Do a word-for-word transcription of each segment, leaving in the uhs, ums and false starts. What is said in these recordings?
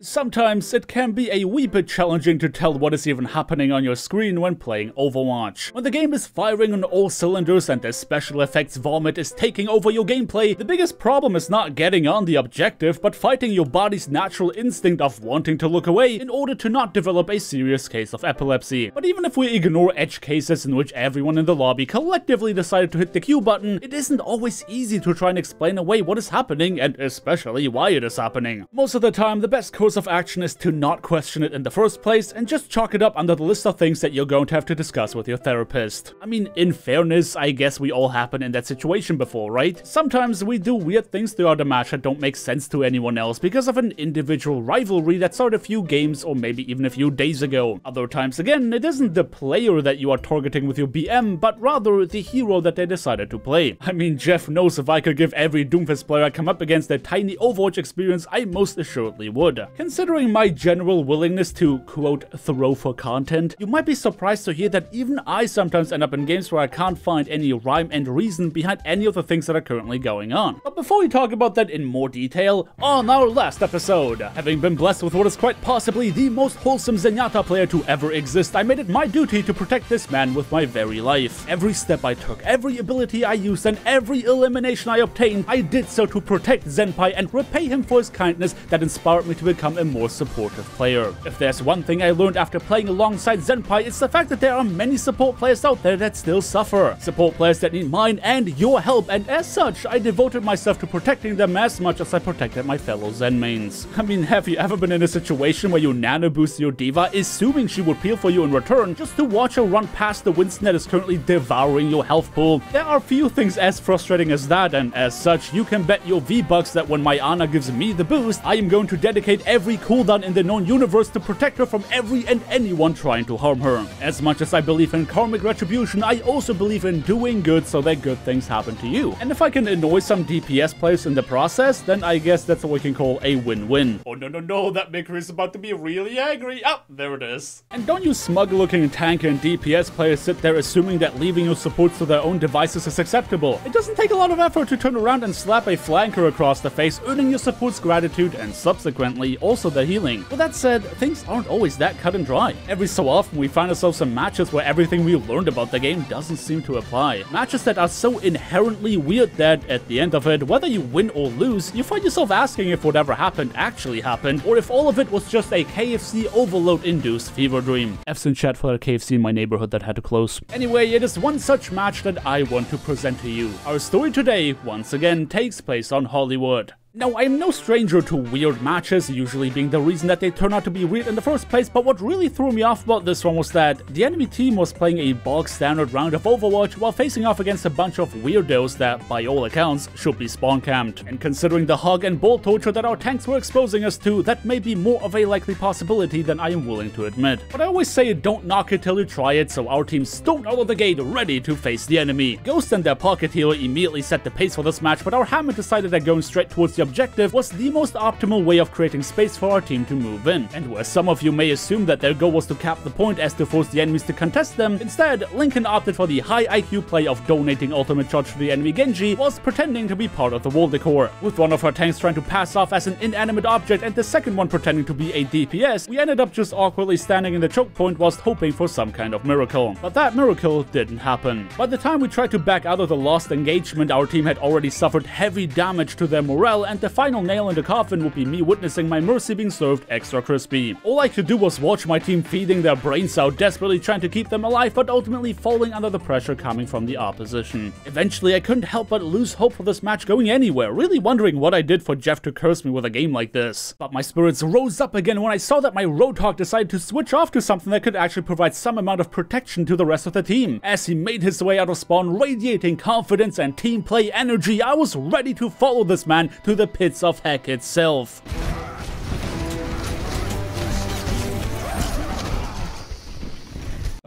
Sometimes it can be a wee bit challenging to tell what is even happening on your screen when playing Overwatch. When the game is firing on all cylinders and the special effects vomit is taking over your gameplay, the biggest problem is not getting on the objective but fighting your body's natural instinct of wanting to look away in order to not develop a serious case of epilepsy. But even if we ignore edge cases in which everyone in the lobby collectively decided to hit the Q button, it isn't always easy to try and explain away what is happening and especially why it is happening. Most of the time, the best course of action is to not question it in the first place and just chalk it up under the list of things that you're going to have to discuss with your therapist. I mean, in fairness, I guess we all have been in that situation before, right? Sometimes we do weird things throughout the match that don't make sense to anyone else because of an individual rivalry that started a few games or maybe even a few days ago. Other times again, it isn't the player that you are targeting with your B M, but rather the hero that they decided to play. I mean, Jeff knows if I could give every Doomfist player I come up against their tiny Overwatch experience, I most assuredly would. Considering my general willingness to, quote, throw for content, you might be surprised to hear that even I sometimes end up in games where I can't find any rhyme and reason behind any of the things that are currently going on. But before we talk about that in more detail, on our last episode, having been blessed with what is quite possibly the most wholesome Zenyatta player to ever exist, I made it my duty to protect this man with my very life. Every step I took, every ability I used, and every elimination I obtained, I did so to protect Zenpai and repay him for his kindness that inspired me to become a more supportive player. If there's one thing I learned after playing alongside Zenpai, it's the fact that there are many support players out there that still suffer. Support players that need mine and your help, and as such, I devoted myself to protecting them as much as I protected my fellow Zen mains. I mean, have you ever been in a situation where you nano boost your D.Va, assuming she would peel for you in return, just to watch her run past the Winston that is currently devouring your health pool? There are few things as frustrating as that, and as such, you can bet your V-Bucks that when my Ana gives me the boost, I am going to dedicate every cooldown in the known universe to protect her from every and anyone trying to harm her. As much as I believe in karmic retribution, I also believe in doing good so that good things happen to you. And if I can annoy some D P S players in the process, then I guess that's what we can call a win-win. Oh no no no, that maker is about to be really angry. Ah, there it is. And don't you smug-looking tank and D P S players sit there assuming that leaving your supports to their own devices is acceptable. It doesn't take a lot of effort to turn around and slap a flanker across the face, earning your support's gratitude and subsequently also the healing. With that said, things aren't always that cut and dry. Every so often we find ourselves in matches where everything we learned about the game doesn't seem to apply. Matches that are so inherently weird that, at the end of it, whether you win or lose, you find yourself asking if whatever happened actually happened, or if all of it was just a K F C overload-induced fever dream. F's in chat for that K F C in my neighborhood that had to close. Anyway, it is one such match that I want to present to you. Our story today, once again, takes place on Hollywood. Now, I am no stranger to weird matches, usually being the reason that they turn out to be weird in the first place, but what really threw me off about this one was that the enemy team was playing a bog standard round of Overwatch while facing off against a bunch of weirdos that, by all accounts, should be spawn camped. And considering the hog and bolt torture that our tanks were exposing us to, that may be more of a likely possibility than I am willing to admit. But I always say don't knock it till you try it, so our team stormed out of the gate ready to face the enemy. Ghost and their pocket healer immediately set the pace for this match, but our Hammond decided that going straight towards the objective was the most optimal way of creating space for our team to move in. And where some of you may assume that their goal was to cap the point as to force the enemies to contest them, instead, Lincoln opted for the high I Q play of donating ultimate charge to the enemy Genji whilst pretending to be part of the wall decor. With one of her tanks trying to pass off as an inanimate object and the second one pretending to be a D P S, we ended up just awkwardly standing in the choke point whilst hoping for some kind of miracle. But that miracle didn't happen. By the time we tried to back out of the lost engagement, our team had already suffered heavy damage to their morale, and the final nail in the coffin would be me witnessing my Mercy being served extra crispy. All I could do was watch my team feeding their brains out, desperately trying to keep them alive, but ultimately falling under the pressure coming from the opposition. Eventually, I couldn't help but lose hope for this match going anywhere, really wondering what I did for Jeff to curse me with a game like this. But my spirits rose up again when I saw that my Roadhog decided to switch off to something that could actually provide some amount of protection to the rest of the team. As he made his way out of spawn, radiating confidence and team play energy, I was ready to follow this man to the pits of heck itself.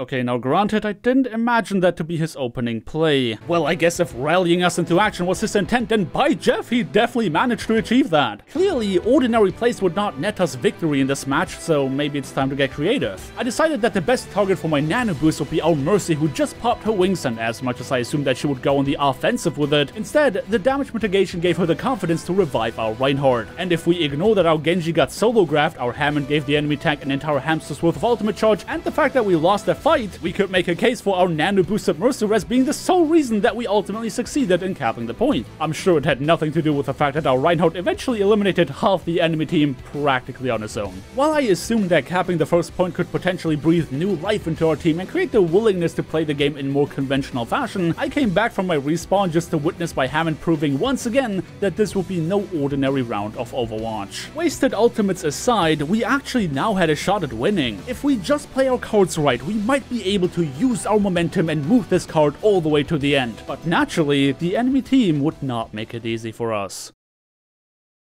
Okay, now granted, I didn't imagine that to be his opening play. Well, I guess if rallying us into action was his intent, then by Jeff, he definitely managed to achieve that. Clearly, ordinary plays would not net us victory in this match, so maybe it's time to get creative. I decided that the best target for my nano boost would be our Mercy, who just popped her wings, and as much as I assumed that she would go on the offensive with it, instead, the damage mitigation gave her the confidence to revive our Reinhardt. And if we ignore that our Genji got solo graphed, our Hammond gave the enemy tank an entire hamster's worth of ultimate charge, and the fact that we lost that fight, we could make a case for our nano boosted Mercer as being the sole reason that we ultimately succeeded in capping the point. I'm sure it had nothing to do with the fact that our Reinhardt eventually eliminated half the enemy team practically on his own. While I assumed that capping the first point could potentially breathe new life into our team and create the willingness to play the game in more conventional fashion, I came back from my respawn just to witness by Hammond proving once again that this would be no ordinary round of Overwatch. Wasted ultimates aside, we actually now had a shot at winning. If we just play our cards right, we might be able to use our momentum and move this card all the way to the end. But naturally, the enemy team would not make it easy for us.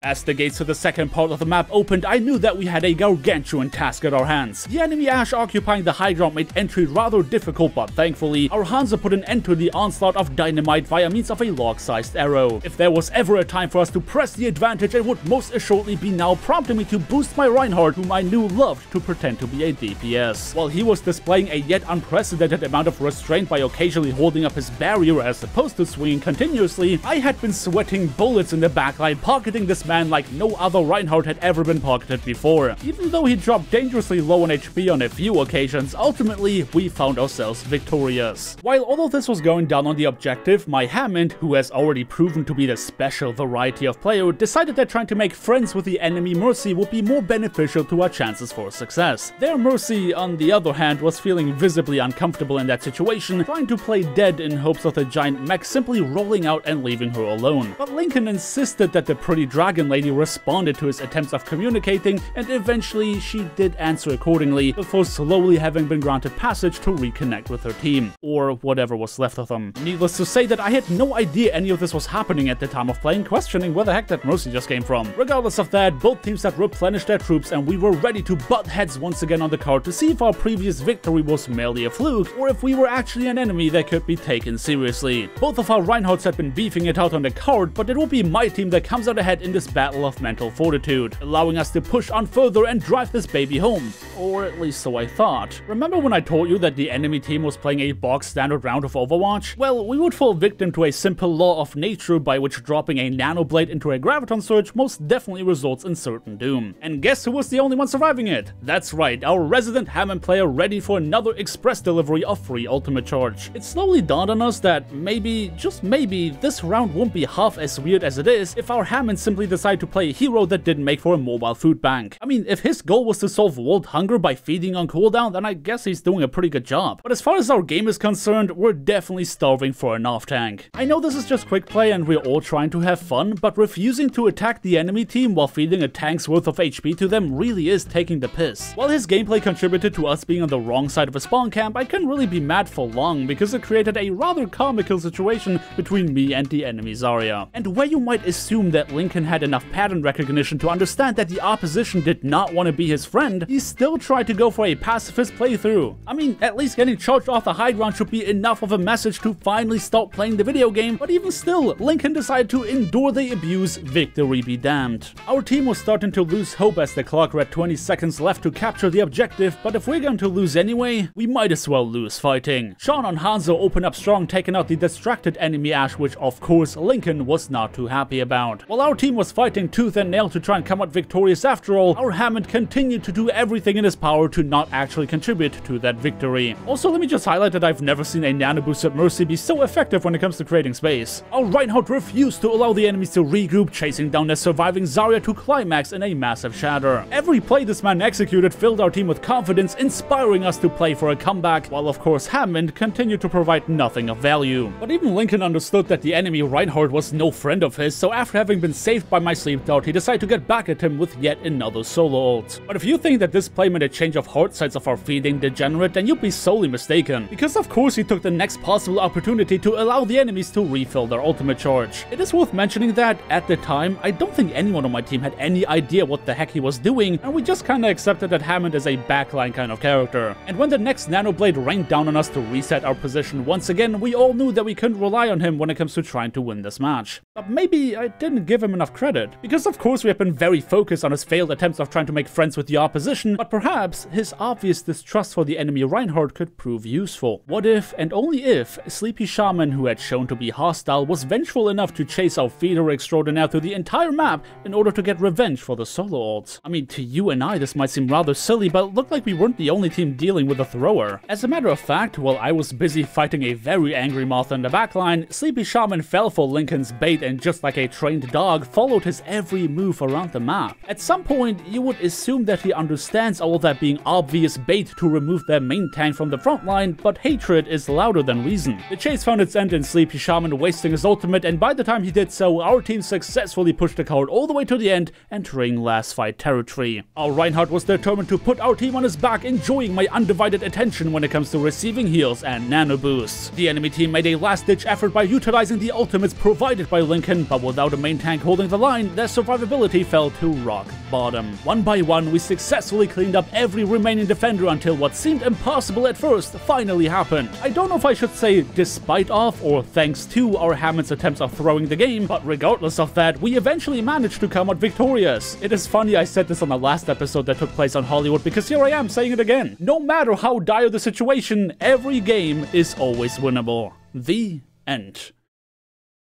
As the gates to the second part of the map opened, I knew that we had a gargantuan task at our hands. The enemy Ashe occupying the high ground made entry rather difficult, but thankfully, our Hanzo put an end to the onslaught of dynamite via means of a log-sized arrow. If there was ever a time for us to press the advantage, it would most assuredly be now, prompting me to boost my Reinhardt, whom I knew loved to pretend to be a D P S. While he was displaying a yet unprecedented amount of restraint by occasionally holding up his barrier as opposed to swinging continuously, I had been sweating bullets in the backline, pocketing this man like no other Reinhardt had ever been pocketed before. Even though he dropped dangerously low on H P on a few occasions, ultimately we found ourselves victorious. While all of this was going down on the objective, my Hammond, who has already proven to be the special variety of player, decided that trying to make friends with the enemy Mercy would be more beneficial to our chances for success. Their Mercy, on the other hand, was feeling visibly uncomfortable in that situation, trying to play dead in hopes of the giant mech simply rolling out and leaving her alone. But Lincoln insisted that the pretty dragon lady responded to his attempts of communicating, and eventually she did answer accordingly, before slowly having been granted passage to reconnect with her team, or whatever was left of them. Needless to say that I had no idea any of this was happening at the time of playing, questioning where the heck that Mercy just came from. Regardless of that, both teams had replenished their troops and we were ready to butt heads once again on the card to see if our previous victory was merely a fluke, or if we were actually an enemy that could be taken seriously. Both of our Reinhardts had been beefing it out on the card, but it will be my team that comes out ahead in this battle of mental fortitude, allowing us to push on further and drive this baby home. Or at least so I thought. Remember when I told you that the enemy team was playing a box standard round of Overwatch? Well, we would fall victim to a simple law of nature by which dropping a nanoblade into a Graviton Surge most definitely results in certain doom. And guess who was the only one surviving it? That's right, our resident Hammond player, ready for another express delivery of free ultimate charge. It slowly dawned on us that maybe, just maybe, this round won't be half as weird as it is if our Hammond simply decide to play a hero that didn't make for a mobile food bank. I mean, if his goal was to solve world hunger by feeding on cooldown, then I guess he's doing a pretty good job. But as far as our game is concerned, we're definitely starving for an off tank. I know this is just quick play and we're all trying to have fun, but refusing to attack the enemy team while feeding a tank's worth of H P to them really is taking the piss. While his gameplay contributed to us being on the wrong side of a spawn camp, I couldn't really be mad for long because it created a rather comical situation between me and the enemy Zarya. And where you might assume that Lincoln had enough pattern recognition to understand that the opposition did not want to be his friend, he still tried to go for a pacifist playthrough. I mean, at least getting charged off the high ground should be enough of a message to finally stop playing the video game, but even still, Lincoln decided to endure the abuse, victory be damned. Our team was starting to lose hope as the clock read twenty seconds left to capture the objective, but if we're going to lose anyway, we might as well lose fighting. Sean and Hanzo opened up strong, taking out the distracted enemy Ashe, which of course Lincoln was not too happy about. While our team was fighting tooth and nail to try and come out victorious after all, our Hammond continued to do everything in his power to not actually contribute to that victory. Also, let me just highlight that I've never seen a nano boosted Mercy be so effective when it comes to creating space. Our Reinhardt refused to allow the enemies to regroup, chasing down their surviving Zarya to climax in a massive shatter. Every play this man executed filled our team with confidence, inspiring us to play for a comeback, while of course Hammond continued to provide nothing of value. But even Lincoln understood that the enemy Reinhardt was no friend of his, so after having been saved by my sleep dart, he decided to get back at him with yet another solo ult. But if you think that this play I made a change of heart size of our feeding degenerate, then you'd be solely mistaken. Because of course he took the next possible opportunity to allow the enemies to refill their ultimate charge. It is worth mentioning that, at the time, I don't think anyone on my team had any idea what the heck he was doing, and we just kinda accepted that Hammond is a backline kind of character. And when the next nanoblade rained down on us to reset our position once again, we all knew that we couldn't rely on him when it comes to trying to win this match. But maybe I didn't give him enough credit. Because of course we have been very focused on his failed attempts of trying to make friends with the opposition, but perhaps his obvious distrust for the enemy Reinhardt could prove useful. What if, and only if, Sleepy Shaman, who had shown to be hostile, was vengeful enough to chase our feeder extraordinaire through the entire map in order to get revenge for the solo ults? I mean, to you and I this might seem rather silly, but it looked like we weren't the only team dealing with a thrower. As a matter of fact, while I was busy fighting a very angry Moth in the backline, Sleepy Shaman fell for Lincoln's bait and, just like a trained dog, followed his every move around the map. At some point, you would assume that he understands all that being obvious bait to remove their main tank from the front line, but hatred is louder than reason. The chase found its end in Sleepy Shaman wasting his ultimate, and by the time he did so, our team successfully pushed the card all the way to the end, entering last fight territory. Our Reinhardt was determined to put our team on his back, enjoying my undivided attention when it comes to receiving heals and nano boosts. The enemy team made a last-ditch effort by utilizing the ultimates provided by Lincoln, but without a main tank holding the line, their survivability fell to rock bottom. One by one, we successfully cleaned up every remaining defender until what seemed impossible at first finally happened. I don't know if I should say despite of or thanks to our Hammond's attempts of throwing the game, but regardless of that, we eventually managed to come out victorious. It is funny I said this on the last episode that took place on Hollywood, because here I am saying it again. No matter how dire the situation, every game is always winnable. The end.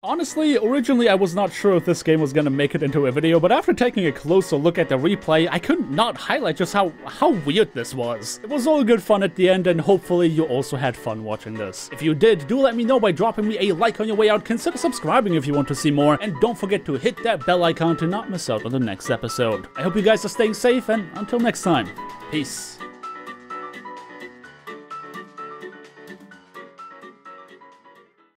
Honestly, originally I was not sure if this game was gonna make it into a video, but after taking a closer look at the replay, I couldn't not highlight just how, how weird this was. It was all good fun at the end, and hopefully you also had fun watching this. If you did, do let me know by dropping me a like on your way out, consider subscribing if you want to see more, and don't forget to hit that bell icon to not miss out on the next episode. I hope you guys are staying safe, and until next time, peace.